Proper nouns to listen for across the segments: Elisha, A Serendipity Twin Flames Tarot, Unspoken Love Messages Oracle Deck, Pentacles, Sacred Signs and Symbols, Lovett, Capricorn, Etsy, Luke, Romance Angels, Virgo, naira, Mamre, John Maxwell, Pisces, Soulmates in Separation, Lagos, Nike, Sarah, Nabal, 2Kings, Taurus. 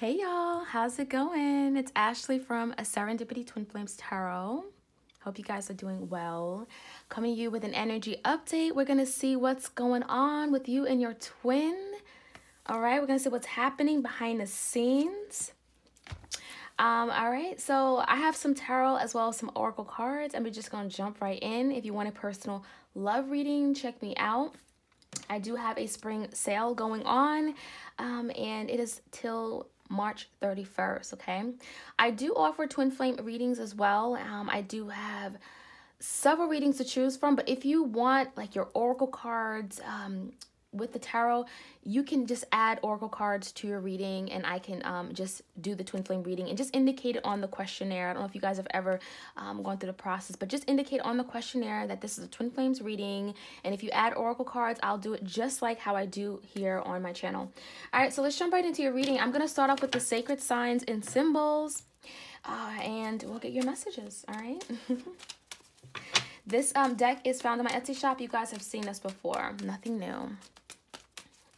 Hey y'all, how's it going? It's Ashley from A Serendipity Twin Flames Tarot. Hope you guys are doing well. Coming to you with an energy update. We're gonna see what's going on with you and your twin. All right, we're gonna see what's happening behind the scenes. All right, so I have some tarot as well as some oracle cards, and we're just gonna jump right in. If you want a personal love reading, check me out. I do have a spring sale going on, and it is till March 31st, okay? I do offer twin flame readings as well. I do have several readings to choose from, but if you want like your oracle cards with the tarot, you can just add oracle cards to your reading, and I can just do the twin flame reading and just indicate it on the questionnaire. I don't know if you guys have ever gone through the process, but just indicate on the questionnaire that this is a twin flames reading, and if you add oracle cards, I'll do it just like how I do here on my channel. All right, so let's jump right into your reading. I'm gonna start off with the sacred signs and symbols, and we'll get your messages. All right. This deck is found in my Etsy shop. You guys have seen this before, nothing new.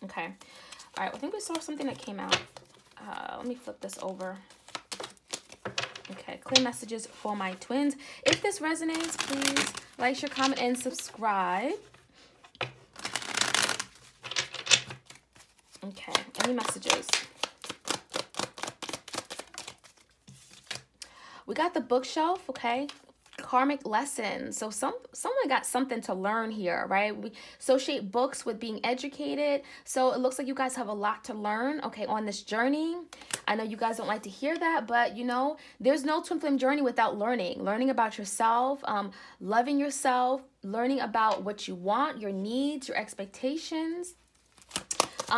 Okay, all right, I think we saw something that came out. Let me flip this over. Okay, clear messages for my twins. If this resonates, please like, share, comment, and subscribe. Okay, any messages? We got the bookshelf, okay? Karmic lessons. So someone got something to learn here, right? We associate books with being educated, so it looks like you guys have a lot to learn, okay, on this journey. I know you guys don't like to hear that, but you know, there's no twin flame journey without learning about yourself, loving yourself, learning about what you want, your needs, your expectations.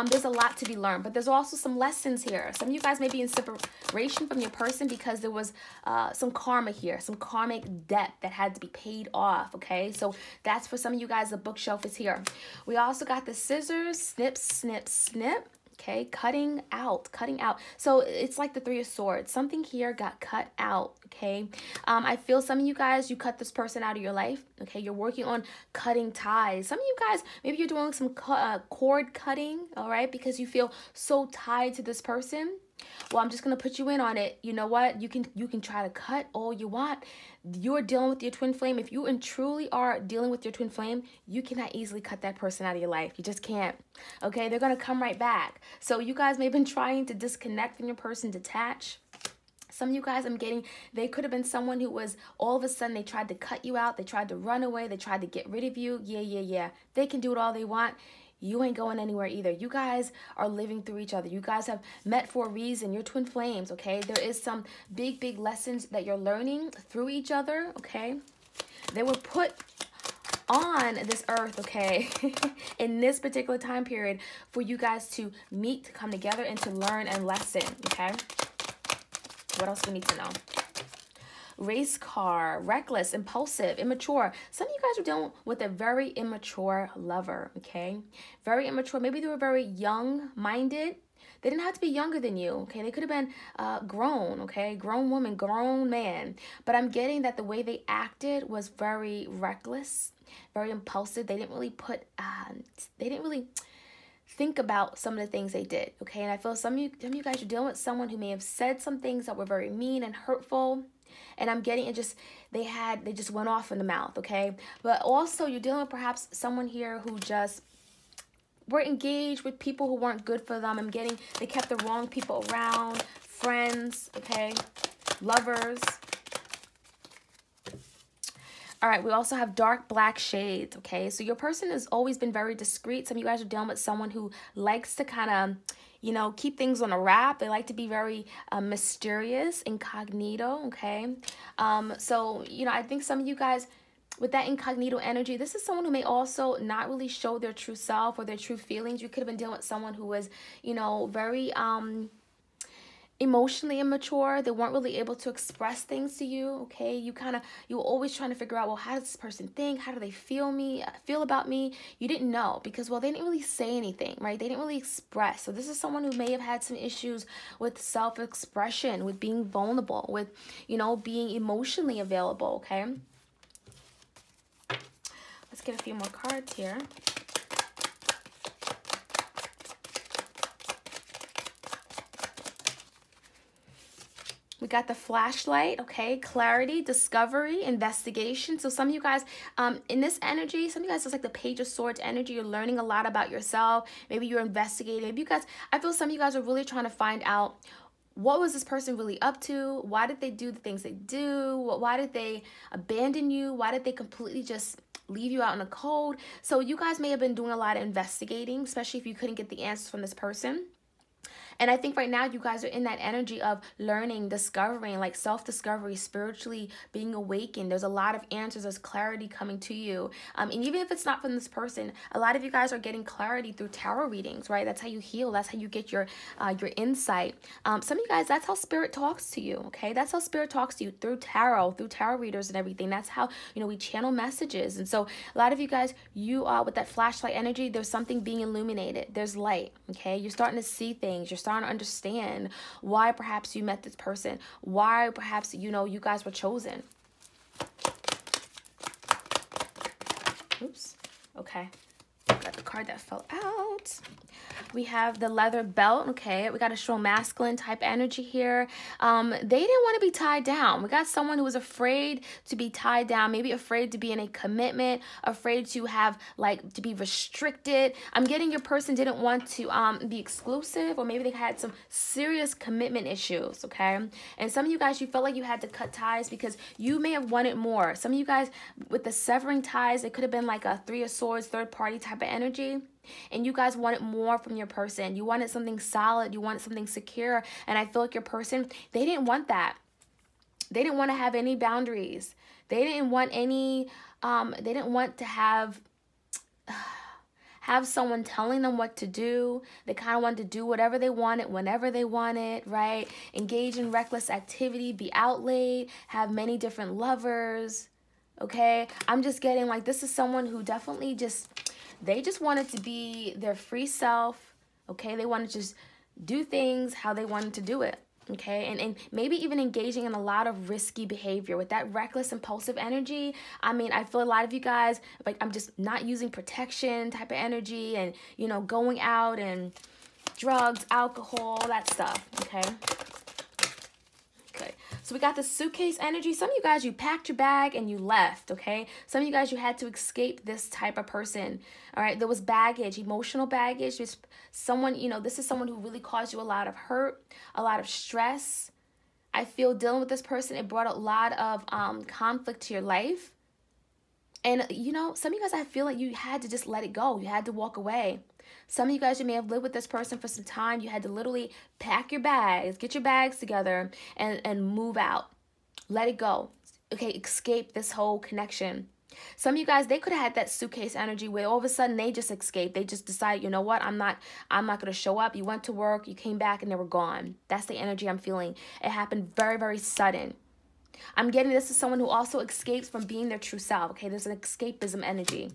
There's a lot to be learned, but there's also some lessons here. Some of you guys may be in separation from your person because there was some karma here, some karmic debt that had to be paid off, okay? So that's for some of you guys. The bookshelf is here. We also got the scissors, snip, snip, snip, okay? Cutting out, cutting out. So it's like the three of swords. Something here got cut out, okay? I feel some of you guys, you cut this person out of your life, okay? You're working on cutting ties. Some of you guys, maybe you're doing some cord cutting, all right? Because you feel so tied to this person. Well, I'm just gonna put you in on it. You know what? You can try to cut all you want. You're dealing with your twin flame. If you truly are dealing with your twin flame, you cannot easily cut that person out of your life. You just can't. Okay, they're gonna come right back. So you guys may have been trying to disconnect from your person, detach. Some of you guys, I'm getting, they could have been someone who was, all of a sudden, they tried to cut you out, they tried to run away, they tried to get rid of you. Yeah. They can do it all they want. You ain't going anywhere either. You guys are living through each other. You guys have met for a reason. You're twin flames, okay? There is some big, big lessons that you're learning through each other, okay? They were put on this earth, okay, in this particular time period for you guys to meet, to come together, and to learn and lesson, okay? What else do we need to know? Race car, reckless, impulsive, immature. Some of you guys are dealing with a very immature lover, okay? Very immature. Maybe they were very young-minded. They didn't have to be younger than you, okay? They could have been grown, okay? Grown woman, grown man. But I'm getting that the way they acted was very reckless, very impulsive. They didn't really put, they didn't really think about some of the things they did, okay? And I feel some of you guys are dealing with someone who may have said some things that were very mean and hurtful. And I'm getting it just, they just went off in the mouth, okay? But also you're dealing with perhaps someone here who just were engaged with people who weren't good for them. I'm getting they kept the wrong people around, friends, okay? Lovers. All right, we also have dark black shades, okay? So your person has always been very discreet. Some of you guys are dealing with someone who likes to kind of, you know, keep things on a wrap. They like to be very mysterious, incognito, okay? So, you know, I think some of you guys, with that incognito energy, this is someone who may also not really show their true self or their true feelings. You could have been dealing with someone who was, you know, very emotionally immature. They weren't really able to express things to you, okay? You were always trying to figure out, well, how does this person think? How do they feel about me? You didn't know because, well, they didn't really say anything, right? They didn't really express. So this is someone who may have had some issues with self-expression, with being vulnerable, with, you know, being emotionally available, okay? Let's get a few more cards here. We got the flashlight, okay? Clarity, discovery, investigation. So some of you guys, in this energy, some of you guys, it's like the Page of Swords energy. You're learning a lot about yourself. Maybe you're investigating. Maybe you guys, I feel some of you guys are really trying to find out, what was this person really up to? Why did they do the things they do? Why did they abandon you? Why did they completely just leave you out in the cold? So you guys may have been doing a lot of investigating, especially if you couldn't get the answers from this person. And I think right now you guys are in that energy of learning, discovering, like self-discovery, spiritually being awakened. There's a lot of answers. There's clarity coming to you. And even if it's not from this person, a lot of you guys are getting clarity through tarot readings, right? That's how you heal. That's how you get your insight. Some of you guys, that's how spirit talks to you, okay? That's how spirit talks to you through tarot readers and everything. That's how, you know, we channel messages. And so a lot of you guys, you are with that flashlight energy, there's something being illuminated. There's light, okay? You're starting to see things. You're starting to understand why perhaps you met this person, why perhaps, you know, you guys were chosen. Oops. Okay. Got the card that fell out. We have the leather belt. Okay, we got a strong masculine type energy here. They didn't want to be tied down. We got someone who was afraid to be tied down, maybe afraid to be in a commitment, afraid to have, like, to be restricted. I'm getting your person didn't want to be exclusive, or maybe they had some serious commitment issues, okay? And some of you guys, you felt like you had to cut ties because you may have wanted more. Some of you guys, with the severing ties, it could have been like a Three of Swords, third party type of energy, and you guys wanted more from your person. You wanted something solid, you wanted something secure, and I feel like your person, they didn't want that. They didn't want to have any boundaries. They didn't want any they didn't want to have someone telling them what to do. They kind of wanted to do whatever they wanted, whenever they wanted, right? Engage in reckless activity, be out late, have many different lovers, okay? I'm just getting like this is someone who definitely just, they just wanted to be their free self, okay? They wanted to just do things how they wanted to do it, okay? And maybe even engaging in a lot of risky behavior. With that reckless, impulsive energy, I mean, I feel a lot of you guys, like, I'm just not using protection type of energy and, you know, going out and drugs, alcohol, that stuff, okay? So we got the suitcase energy. Some of you guys, you packed your bag and you left, okay? Some of you guys, you had to escape this type of person, all right? There was baggage, emotional baggage. There's someone, you know, this is someone who really caused you a lot of hurt, a lot of stress. I feel dealing with this person, it brought a lot of conflict to your life. And, you know, some of you guys, I feel like you had to just let it go. You had to walk away. Some of you guys, you may have lived with this person for some time. You had to literally pack your bags, get your bags together, and move out. Let it go. Okay, escape this whole connection. Some of you guys, they could have had that suitcase energy where all of a sudden they just escaped. They just decided, you know what, I'm not going to show up. You went to work, you came back, and they were gone. That's the energy I'm feeling. It happened very, very sudden. I'm getting this is someone who also escapes from being their true self, okay? There's an escapism energy.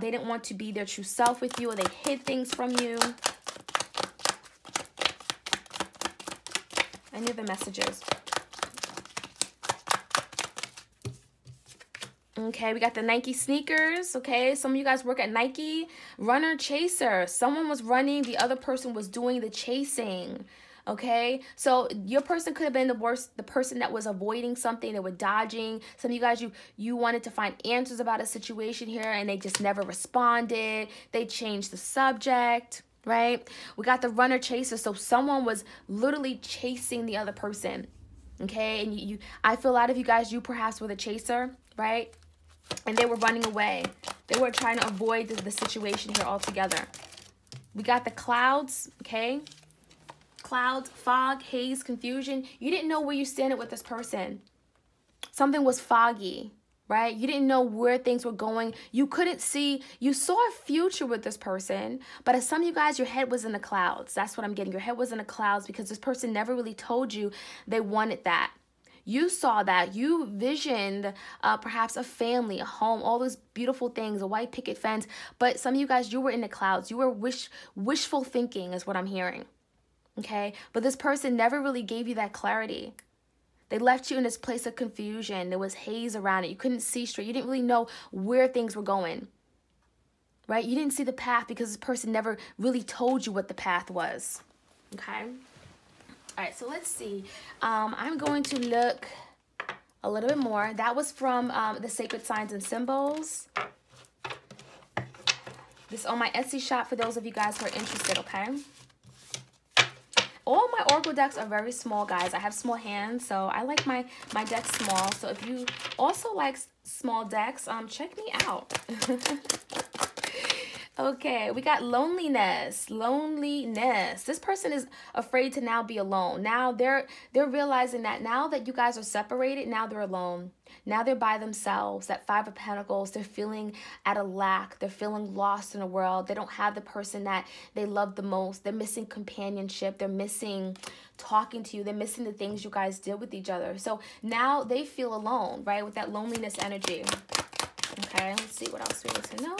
They didn't want to be their true self with you, or they hid things from you. Any other messages? Okay, we got the Nike sneakers, okay? Some of you guys work at Nike. Runner, chaser. Someone was running, the other person was doing the chasing. Okay, so your person could have been the person that was avoiding something, that were dodging. Some of you guys, you wanted to find answers about a situation here, and they just never responded. They changed the subject, right? We got the runner chaser, so someone was literally chasing the other person, okay? And you I feel a lot of you guys, you perhaps were the chaser, right? And they were running away. They were trying to avoid the situation here altogether. We got the clouds, okay? Clouds, fog, haze, confusion. You didn't know where you standed with this person. Something was foggy, right? You didn't know where things were going. You couldn't see. You saw a future with this person, but as some of you guys, your head was in the clouds. That's what I'm getting. Your head was in the clouds because this person never really told you they wanted that. You saw that. You visioned perhaps a family, a home, all those beautiful things, a white picket fence, but some of you guys, you were in the clouds. You were wishful thinking is what I'm hearing. Okay, but this person never really gave you that clarity. They left you in this place of confusion. There was haze around it. You couldn't see straight. You didn't really know where things were going, right? You didn't see the path because this person never really told you what the path was, okay? All right, so let's see. I'm going to look a little bit more. That was from the Sacred Signs and Symbols. This is on my Etsy shop for those of you guys who are interested, okay? All my Oracle decks are very small, guys. I have small hands, so I like my decks small. So if you also like small decks, check me out. Okay, we got loneliness. Loneliness. This person is afraid to now be alone. Now they're realizing that now that you guys are separated, now they're alone. Now they're by themselves. That Five of Pentacles, they're feeling at a lack. They're feeling lost in the world. They don't have the person that they love the most. They're missing companionship. They're missing talking to you. They're missing the things you guys did with each other. So now they feel alone, right? With that loneliness energy. Okay, let's see what else we need to know.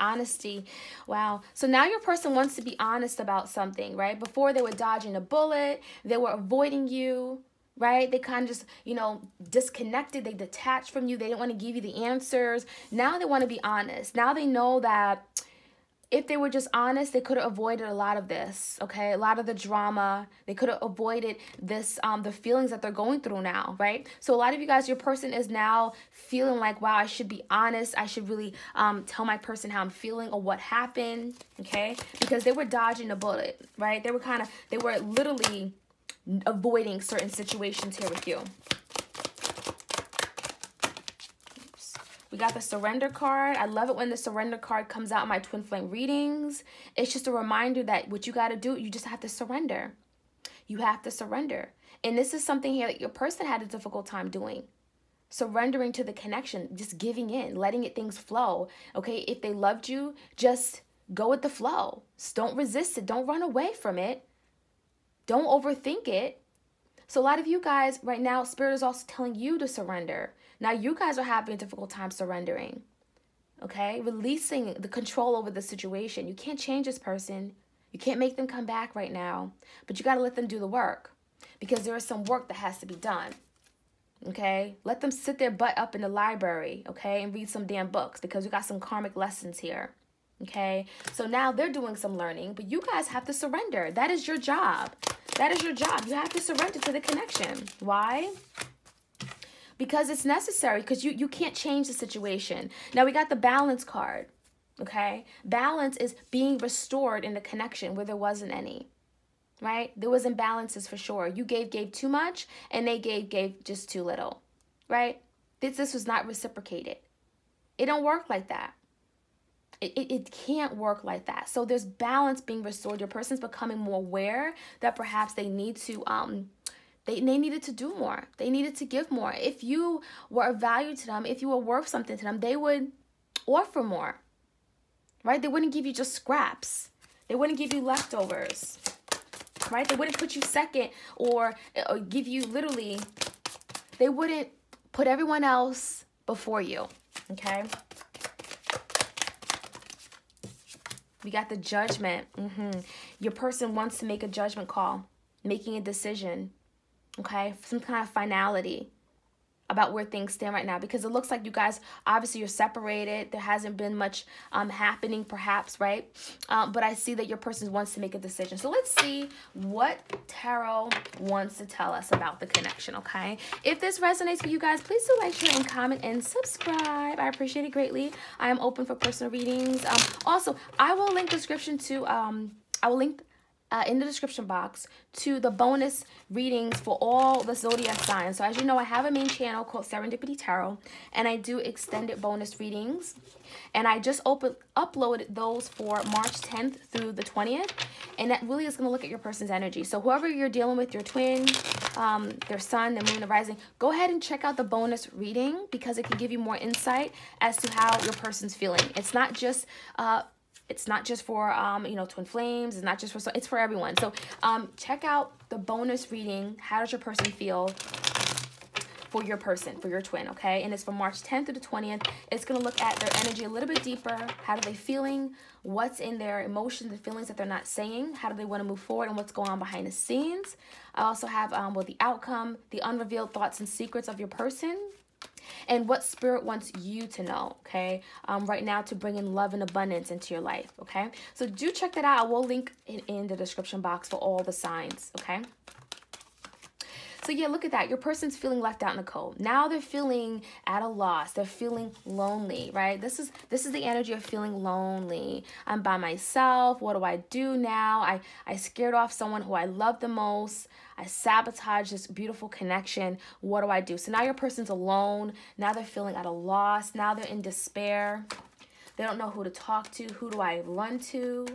Honesty. Wow. So now your person wants to be honest about something, right? Before they were dodging a bullet, they were avoiding you, right? They kind of just, you know, disconnected. They detached from you. They didn't want to give you the answers. Now they want to be honest. Now they know that if they were just honest, they could have avoided a lot of this, okay? A lot of the drama. They could have avoided this, the feelings that they're going through now, right? So a lot of you guys, your person is now feeling like, wow, I should be honest. I should really tell my person how I'm feeling or what happened, okay? Because they were dodging a bullet, right? They were literally avoiding certain situations here with you. We got the surrender card. I love it when the surrender card comes out in my twin flame readings. It's just a reminder that what you got to do, you just have to surrender. You have to surrender. And this is something here that your person had a difficult time doing. Surrendering to the connection, just giving in, letting things flow. Okay, if they loved you, just go with the flow. Don't resist it. Don't run away from it. Don't overthink it. So a lot of you guys right now, Spirit is also telling you to surrender. Now you guys are having a difficult time surrendering, okay? Releasing the control over the situation. You can't change this person. You can't make them come back right now, but you got to let them do the work because there is some work that has to be done, okay? Let them sit their butt up in the library, okay, and read some damn books because we got some karmic lessons here, okay? So now they're doing some learning, but you guys have to surrender. That is your job. That is your job. You have to surrender to the connection. Why? Because it's necessary, because you can't change the situation. Now we got the balance card, okay? Balance is being restored in the connection where there wasn't any, right? There was imbalances for sure. You gave too much, and they gave just too little, right? This was not reciprocated. It don't work like that. It can't work like that. So there's balance being restored. Your person's becoming more aware that perhaps they need to they needed to do more. They needed to give more. If you were of value to them, if you were worth something to them, they would offer more, right? They wouldn't give you just scraps. They wouldn't give you leftovers, right? They wouldn't put you second or give you literally. They wouldn't put everyone else before you, okay? We got the judgment. Your person wants to make a judgment call, making a decision, okay? Some kind of finality about where things stand right now because it looks like you guys, obviously you're separated. There hasn't been much happening perhaps, right? But I see that your person wants to make a decision. So let's see what tarot wants to tell us about the connection, okay? If this resonates with you guys, please do like, share, and comment, and subscribe. I appreciate it greatly. I am open for personal readings. Also, I will link description to, in the description box to the bonus readings for all the zodiac signs. So as you know, I have a main channel called Serendipity Tarot, and I do extended bonus readings. And I just uploaded those for March 10th through the 20th. And that really is going to look at your person's energy. So whoever you're dealing with, your twin, their sun, the moon, the rising, go ahead and check out the bonus reading because it can give you more insight as to how your person's feeling. It's not just for, you know, twin flames. It's not just for, so it's for everyone. So check out the bonus reading. How does your person feel for your person, for your twin, okay? And it's from March 10th through the 20th. It's going to look at their energy a little bit deeper. How are they feeling? What's in their emotions, the feelings that they're not saying? How do they want to move forward and what's going on behind the scenes? I also have, the outcome, the unrevealed thoughts and secrets of your person. and what spirit wants you to know, okay, right now, to bring in love and abundance into your life, okay? So do check that out. I will link it in the description box for all the signs, okay? So yeah, look at that. Your person's feeling left out in the cold. Now they're feeling at a loss. They're feeling lonely, right? This is the energy of feeling lonely. I'm by myself. What do I do now? I scared off someone who I love the most. I sabotaged this beautiful connection. What do I do? So now your person's alone. Now they're feeling at a loss. Now they're in despair. They don't know who to talk to. Who do I run to?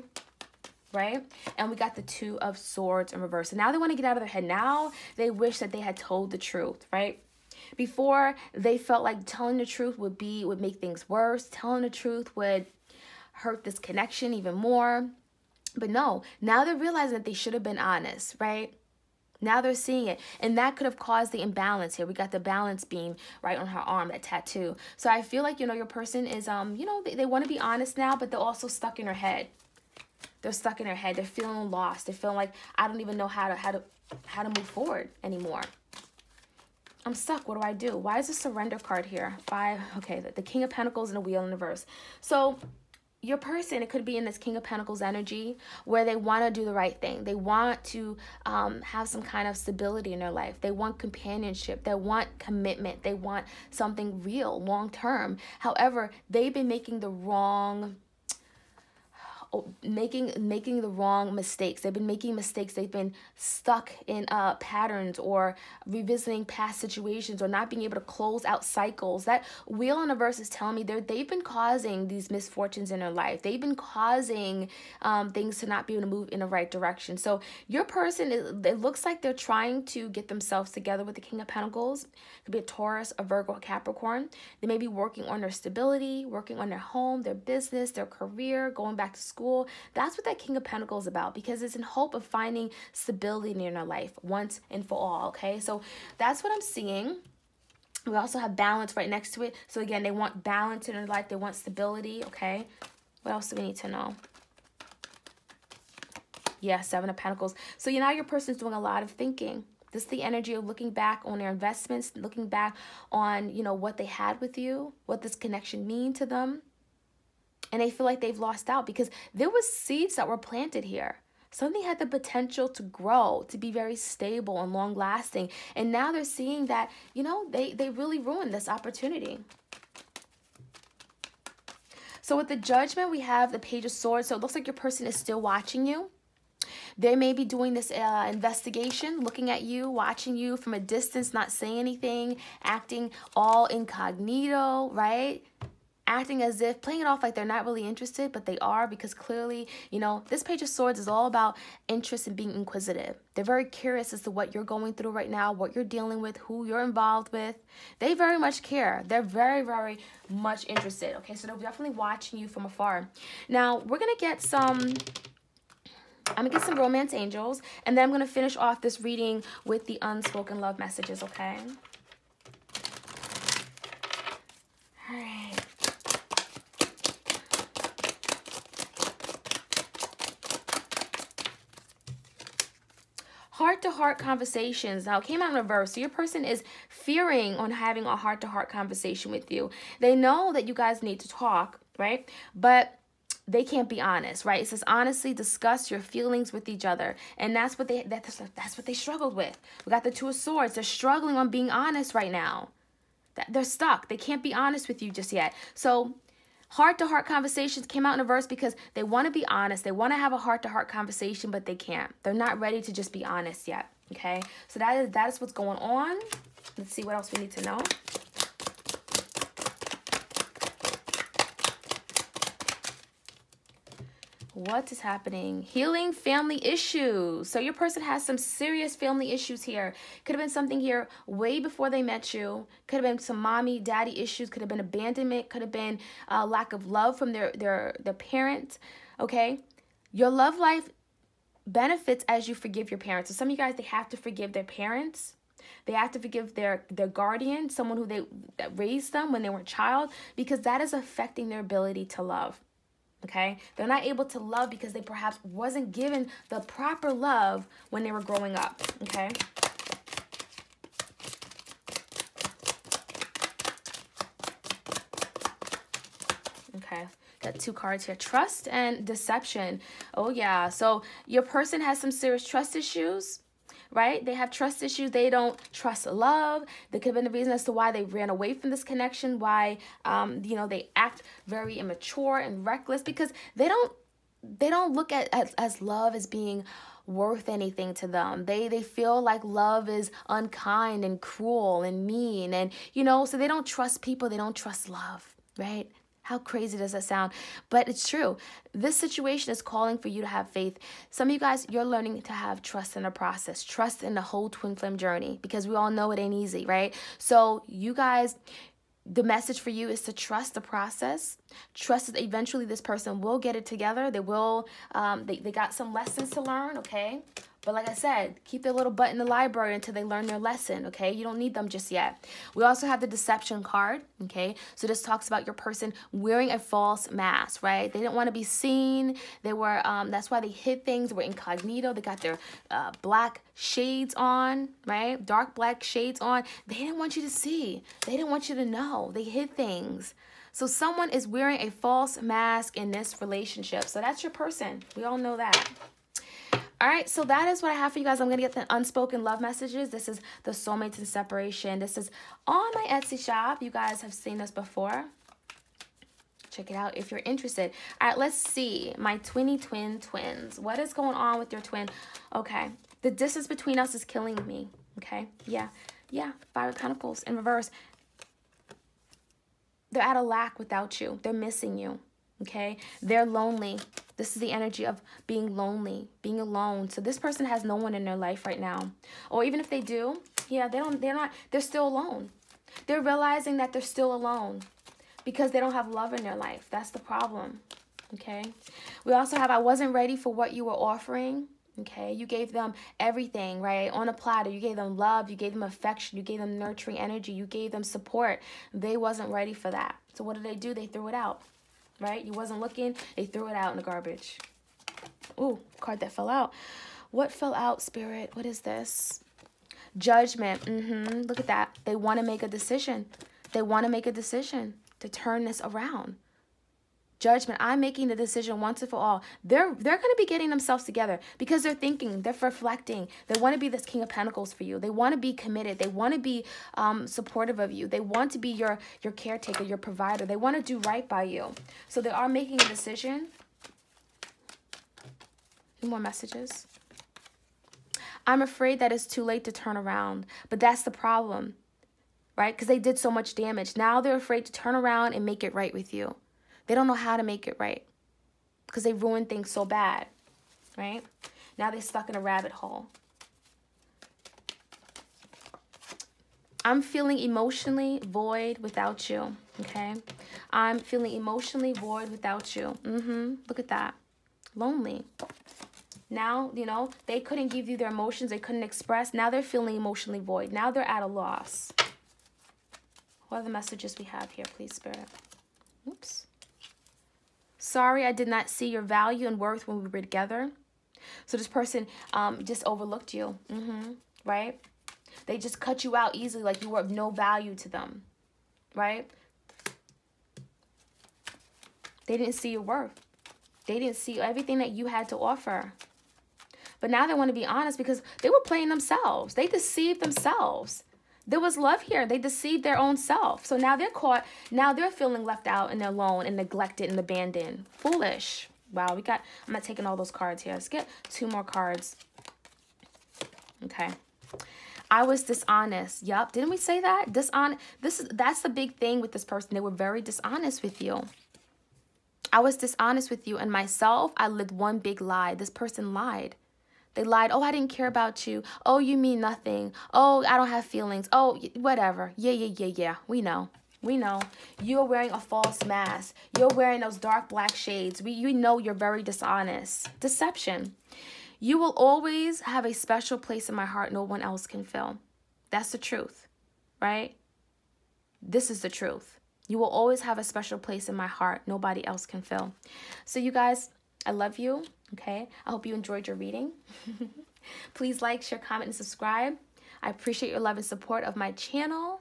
Right? And we got the Two of Swords in reverse. So now they want to get out of their head. Now they wish that they had told the truth, right? Before, they felt like telling the truth would make things worse. Telling the truth would hurt this connection even more. But no, now they're realizing that they should have been honest, right? Now they're seeing it. And that could have caused the imbalance here. We got the balance beam right on her arm, that tattoo. So I feel like, you know, your person is, you know, they want to be honest now, but they're also stuck in her head. They're stuck in their head. They're feeling lost. They're feeling like, I don't even know how to move forward anymore. I'm stuck. What do I do? Why is the surrender card here? Five. Okay, the King of Pentacles and the Wheel in reverse. So your person, it could be in this King of Pentacles energy where they want to do the right thing. They want to have some kind of stability in their life. They want companionship. They want commitment. They want something real, long-term. However, they've been making the wrong the wrong mistakes. They've been making mistakes. They've been stuck in patterns, or revisiting past situations, or not being able to close out cycles. That Wheel in reverse is telling me they've been causing these misfortunes in their life. They've been causing things to not be able to move in the right direction. So your person, it looks like they're trying to get themselves together with the King of Pentacles. It could be a Taurus, a Virgo, a Capricorn. They may be working on their stability, working on their home, their business, their career, going back to school. That's what that King of Pentacles is about, because it's in hope of finding stability in our life once and for all, okay? So that's what I'm seeing. We also have balance right next to it. So again, they want balance in their life. They want stability, okay? What else do we need to know? Yeah, Seven of Pentacles. So you know your person's doing a lot of thinking. This is the energy of looking back on their investments, looking back on, you know, what they had with you, what this connection means to them. And they feel like they've lost out because there was seeds that were planted here. Something had the potential to grow, to be very stable and long lasting. And now they're seeing that, you know, they really ruined this opportunity. So with the Judgment, we have the Page of Swords. So it looks like your person is still watching you. They may be doing this investigation, looking at you, watching you from a distance, not saying anything, acting all incognito, right? Acting as if, playing it off like they're not really interested, but they are, because clearly, you know, this Page of Swords is all about interest and being inquisitive. They're very curious as to what you're going through right now, what you're dealing with, who you're involved with. They very much care. They're very, very much interested, okay? So they're definitely watching you from afar. Now, we're going to get some... I'm going to get some Romance Angels, and then I'm going to finish off this reading with the Unspoken Love Messages, okay? All right. Heart-to-heart conversations. Now, it came out in reverse. So your person is fearing on having a heart-to-heart conversation with you. They know that you guys need to talk, right? But they can't be honest, right? It says, honestly discuss your feelings with each other. And that's what they struggled with. We got the Two of Swords. They're struggling on being honest right now. They're stuck. They can't be honest with you just yet. So heart-to-heart conversations came out in reverse because they want to be honest. They want to have a heart-to-heart conversation, but they can't. They're not ready to just be honest yet, okay? So that is what's going on. Let's see what else we need to know. What is happening? Healing family issues. So your person has some serious family issues here. Could have been something here way before they met you. Could have been some mommy, daddy issues. Could have been abandonment. Could have been a lack of love from their parents. Okay? Your love life benefits as you forgive your parents. So some of you guys, they have to forgive their parents. They have to forgive their guardian, someone who that raised them when they were a child, because that is affecting their ability to love. Okay, they're not able to love because they perhaps wasn't given the proper love when they were growing up, okay? Okay, got two cards here. Trust and deception. Oh yeah, so your person has some serious trust issues, right? They have trust issues. They don't trust love. There could have been a reason as to why they ran away from this connection, why, you know, they act very immature and reckless, because they don't look at as love as being worth anything to them. They feel like love is unkind and cruel and mean, and, you know, so they don't trust people. They don't trust love, right? How crazy does that sound? But it's true. This situation is calling for you to have faith. Some of you guys, you're learning to have trust in the process, trust in the whole twin flame journey, because we all know it ain't easy, right? So you guys, the message for you is to trust the process. Trust that eventually this person will get it together. They will, they got some lessons to learn, okay? But like I said, keep their little butt in the library until they learn their lesson, okay? You don't need them just yet. We also have the deception card, okay? So this talks about your person wearing a false mask, right? They didn't want to be seen. They were, that's why they hid things. They were incognito. They got their black shades on, right? Dark black shades on. They didn't want you to see. They didn't want you to know. They hid things. So someone is wearing a false mask in this relationship. So that's your person. We all know that. All right, so that is what I have for you guys. I'm going to get the unspoken love messages. This is the Soulmates in Separation. This is on my Etsy shop. You guys have seen this before. Check it out if you're interested. All right, let's see. My twins. What is going on with your twin? Okay, the distance between us is killing me. Okay, yeah. Five of Pentacles in reverse. They're at a lack without you. They're missing you. Okay, they're lonely. This is the energy of being lonely, being alone. So this person has no one in their life right now. Or even if they do, yeah, they're still alone. They're realizing that they're still alone because they don't have love in their life. That's the problem, okay? We also have, I wasn't ready for what you were offering, okay? You gave them everything, right? On a platter, you gave them love, you gave them affection, you gave them nurturing energy, you gave them support. They wasn't ready for that. So what did? They threw it out. Right? You wasn't looking. They threw it out in the garbage. Ooh, card that fell out. What fell out, Spirit? What is this? Judgment. Look at that. They want to make a decision. They want to make a decision to turn this around. Judgment. I'm making the decision once and for all. They're going to be getting themselves together because they're thinking, they're reflecting. They want to be this King of Pentacles for you. They want to be committed. They want to be supportive of you. They want to be your caretaker, your provider. They want to do right by you. So they are making a decision. Any more messages? I'm afraid that it's too late to turn around, but that's the problem, right? Because they did so much damage. Now they're afraid to turn around and make it right with you. They don't know how to make it right because they ruined things so bad, right? Now they're stuck in a rabbit hole. I'm feeling emotionally void without you, okay? I'm feeling emotionally void without you. Look at that. Lonely. Now, you know, they couldn't give you their emotions. They couldn't express. Now they're feeling emotionally void. Now they're at a loss. What are the messages we have here, please, Spirit? Oops. Sorry, I did not see your value and worth when we were together. So this person just overlooked you, right? They just cut you out easily, like you were of no value to them, right? They didn't see your worth. They didn't see everything that you had to offer. But now they want to be honest because they were playing themselves. They deceived themselves. There was love here. They deceived their own self. So now they're caught. Now they're feeling left out and alone and neglected and abandoned. Foolish. Wow, we got... I'm not taking all those cards here. Let's get two more cards. Okay. I was dishonest. Yup. Didn't we say that? Dishonest. That's the big thing with this person. They were very dishonest with you. I was dishonest with you and myself. I lived one big lie. This person lied. They lied. Oh, I didn't care about you. Oh, you mean nothing. Oh, I don't have feelings. Oh, whatever. Yeah. We know. You're wearing a false mask. You're wearing those dark black shades. You know you're very dishonest. Deception. You will always have a special place in my heart no one else can fill. That's the truth, right? This is the truth. You will always have a special place in my heart nobody else can fill. So you guys, I love you. Okay, I hope you enjoyed your reading. Please like, share, comment, and subscribe. I appreciate your love and support of my channel.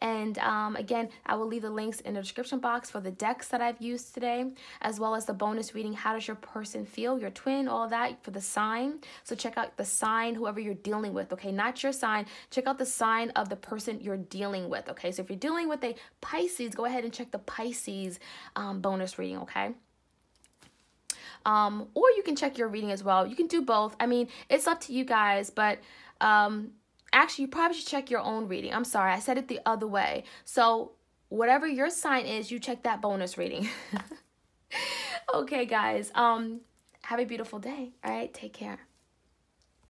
And again, I will leave the links in the description box for the decks that I've used today, as well as the bonus reading, how does your person feel, your twin, all that for the sign. So check out the sign, whoever you're dealing with, okay? Not your sign, check out the sign of the person you're dealing with, okay? So if you're dealing with a Pisces, go ahead and check the Pisces bonus reading, okay? Or you can check your reading as well. You can do both. I mean, it's up to you guys, but actually, you probably should check your own reading. I'm sorry, I said it the other way. So whatever your sign is, you check that bonus reading. Okay, guys, have a beautiful day. All right, take care.